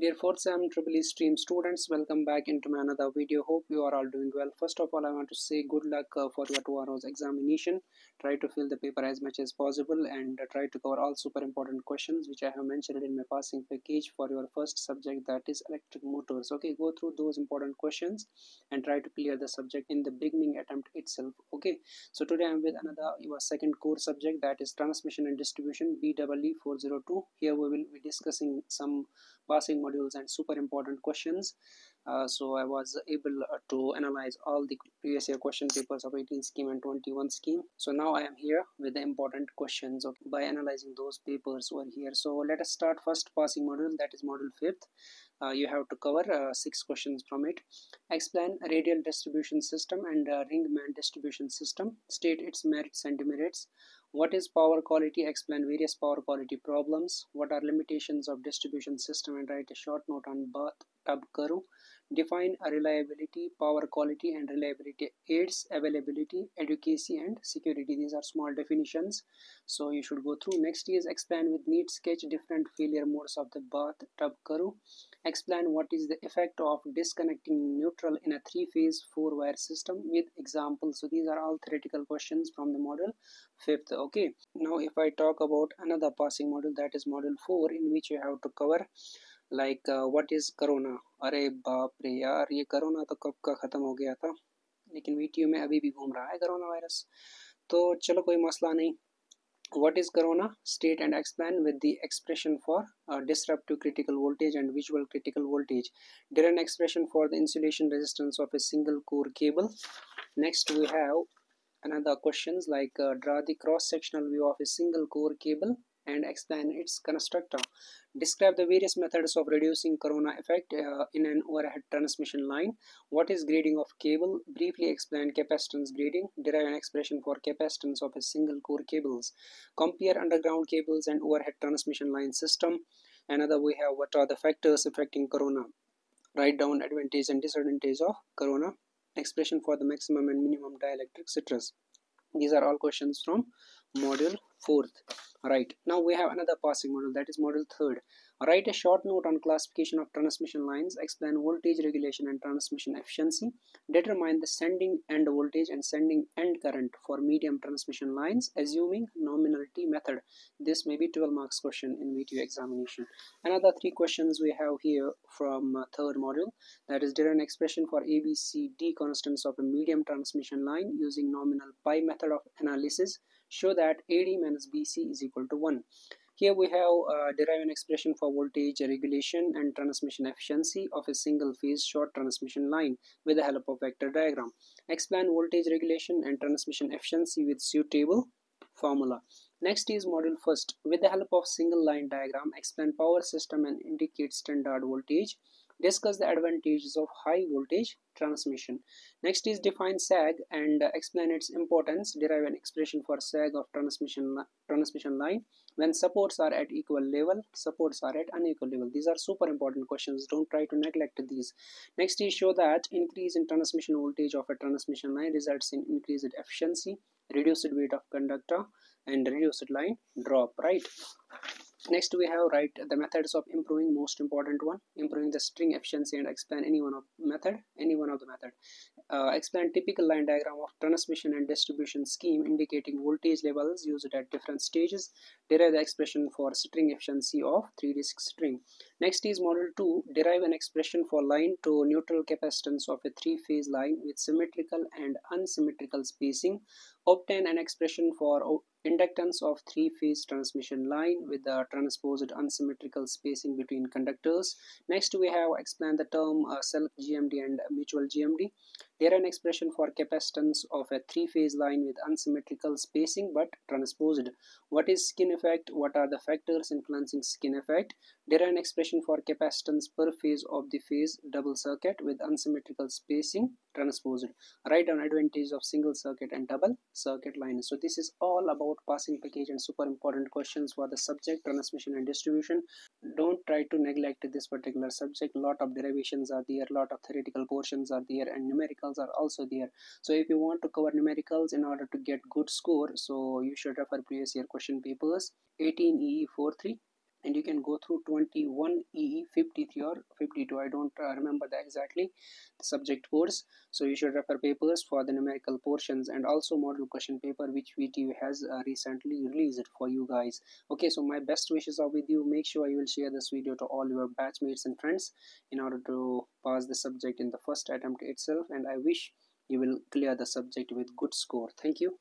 Dear 4th SEM EEE stream students, welcome back into my another video. Hope you are all doing well. First of all, I want to say good luck for your tomorrow's examination. Try to fill the paper as much as possible and try to cover all super important questions which I have mentioned in my passing package for your first subject, that is electric motors. Okay, go through those important questions and try to clear the subject in the beginning attempt itself. Okay, so today I am with another your second core subject, that is transmission and distribution, BEE402. Here we will be discussing some passing modules and super important questions. So I was able to analyze all the previous year question papers of 18 scheme and 21 scheme. So now I am here with the important questions by analyzing those papers over here. So let us start first passing module, that is module 5th. You have to cover 6 questions from it. Explain radial distribution system and ringman distribution system. State its merits and demerits. What is power quality? Explain various power quality problems. What are limitations of distribution system? And write a short note on bathtub curve. Define reliability, power quality and reliability aids, availability, adequacy and security. These are small definitions, so you should go through. Next is explain with neat sketch different failure modes of the bathtub curve. Explain what is the effect of disconnecting neutral in a 3-phase 4-wire system with examples. So these are all theoretical questions from the module 5th. Okay, now if I talk about another passing module, that is module 4, in which you have to cover like what is corona. अरे बाप रे यार, ये corona तो कब का खत्म हो गया था, लेकिन VTU में अभी भी घूम रहा है corona virus. तो चलो कोई मसला नहीं. What is corona? State and explain with the expression for disruptive critical voltage and visual critical voltage. Derive an expression for the insulation resistance of a single core cable. Next we have another questions like draw the cross-sectional view of a single core cable and explain its constructor. Describe the various methods of reducing corona effect in an overhead transmission line. What is grading of cable? Briefly explain capacitance grading. Derive an expression for capacitance of a single core cables. Compare underground cables and overhead transmission line system. Another we have what are the factors affecting corona. Write down advantage and disadvantage of corona. Expression for the maximum and minimum dielectric stress. These are all questions from module 4th. Right, now we have another passing module, that is module 3rd. Write a short note on classification of transmission lines. Explain voltage regulation and transmission efficiency. Determine the sending end voltage and sending end current for medium transmission lines assuming nominality method. This may be 12 marks question in VTU examination. Another 3 questions we have here from 3rd module, that is derive an expression for ABCD constants of a medium transmission line using nominal pi method of analysis. Show that AD minus BC is equal to 1. Here we have derive an expression for voltage regulation and transmission efficiency of a single phase short transmission line with the help of vector diagram. Explain voltage regulation and transmission efficiency with suitable formula. Next is module 1st. With the help of single line diagram, explain power system and indicate standard voltage. Discuss the advantages of high voltage transmission. Next is define sag and explain its importance. Derive an expression for sag of transmission line when supports are at equal level, supports are at unequal level. These are super important questions. Don't try to neglect these. Next is show that increase in transmission voltage of a transmission line results in increased efficiency, reduced weight of conductor and reduced line drop. Right. Next we have write the methods of improving, most important one, improving the string efficiency, and explain any one of the method. Explain typical line diagram of transmission and distribution scheme indicating voltage levels used at different stages. Derive the expression for string efficiency of 3-disc string. Next is module 2. Derive an expression for line to neutral capacitance of a 3-phase line with symmetrical and unsymmetrical spacing. Obtain an expression for inductance of 3-phase transmission line with the transposed unsymmetrical spacing between conductors. Next we have explain the term self GMD and mutual GMD. Derive an expression for capacitance of a 3-phase line with unsymmetrical spacing but transposed. What is skin effect? What are the factors influencing skin effect? Derive an expression for capacitance per phase of the phase double circuit with unsymmetrical spacing transposed. Write down advantages of single circuit and double circuit lines. So this is all about passing package and super important questions for the subject transmission and distribution. Don't try to neglect this particular subject. Lot of derivations are there, lot of theoretical portions are there, and numericals are also there. So if you want to cover numericals in order to get good score, so you should refer previous year question papers 18EE43, and you can go through 21EE53 or 52. I don't remember the exactly the subject course, so you should refer papers for the numerical portions and also model question paper which VTU has recently released for you guys. Okay, so my best wishes are with you. Make sure you will share this video to all your batchmates and friends in order to pass the subject in the first attempt itself, and I wish you will clear the subject with good score. Thank you.